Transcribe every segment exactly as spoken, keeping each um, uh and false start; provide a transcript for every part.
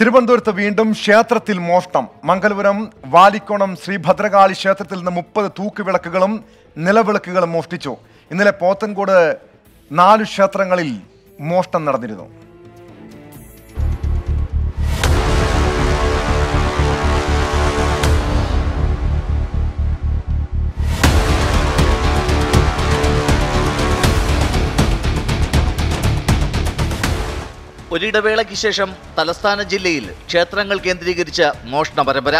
തിരുവനന്തപുരത്ത് വീണ്ടും ക്ഷേത്രത്തിൽ മോഷ്ടം. മംഗലപുരം വാലിക്കോണം ശ്രീ ഭദ്രകാളി ക്ഷേത്രത്തിൽ നിന്ന് മുപ്പത് തൂക്കുവിളക്കുകളും നിലവിളക്കുകളും മോഷ്ടിച്ചു. ഇന്നലെ പോത്തൻകോട് നാലു ക്ഷേത്രങ്ങളിൽ മോഷ്ടം നടന്നിരുന്നു. ഒരിടവേളയ്ക്ക് ശേഷം തലസ്ഥാന ജില്ലയിൽ ക്ഷേത്രങ്ങൾ കേന്ദ്രീകരിച്ച മോഷണ പരമ്പര.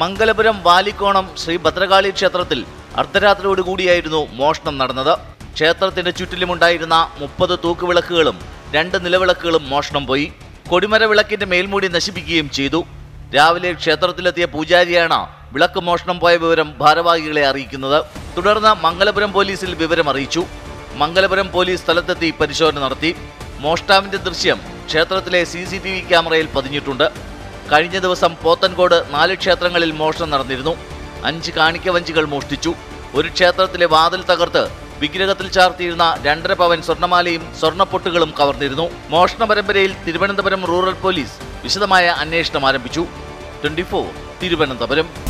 മംഗലപുരം വാലിക്കോണം ശ്രീ ഭദ്രകാളി ക്ഷേത്രത്തിൽ അർദ്ധരാത്രിയോടുകൂടിയായിരുന്നു മോഷണം നടന്നത്. ക്ഷേത്രത്തിന്റെ ചുറ്റിലുമുണ്ടായിരുന്ന മുപ്പത് തൂക്കുവിളക്കുകളും രണ്ട് നിലവിളക്കുകളും മോഷണം പോയി. കൊടിമര വിളക്കിന്റെ മേൽമൂടി നശിപ്പിക്കുകയും ചെയ്തു. രാവിലെ ക്ഷേത്രത്തിലെത്തിയ പൂജാരിയാണ് വിളക്ക് മോഷണം പോയ വിവരം ഭാരവാഹികളെ അറിയിക്കുന്നത്. തുടർന്ന് മംഗലപുരം പോലീസിൽ വിവരം അറിയിച്ചു. മംഗലപുരം പോലീസ് സ്ഥലത്തെത്തി പരിശോധന നടത്തി. മോഷ്ടാവിന്റെ ദൃശ്യം ക്ഷേത്രത്തിലെ സി സി ടി വി ക്യാമറയിൽ പതിഞ്ഞിട്ടുണ്ട്. കഴിഞ്ഞ ദിവസം പോത്തൻകോട് നാല് ക്ഷേത്രങ്ങളിൽ മോഷണം നടന്നിരുന്നു. അഞ്ച് കാണിക്ക വഞ്ചികൾ മോഷ്ടിച്ചു. ഒരു ക്ഷേത്രത്തിലെ വാതിൽ തകർത്ത് വിഗ്രഹത്തിൽ ചാർത്തിയിരുന്ന രണ്ടര പവൻ സ്വർണ്ണമാലയും സ്വർണ്ണപ്പൊട്ടുകളും കവർന്നിരുന്നു. മോഷണ പരമ്പരയിൽ തിരുവനന്തപുരം റൂറൽ പോലീസ് വിശദമായ അന്വേഷണം ആരംഭിച്ചു. Twenty four Thiruvananthapuram.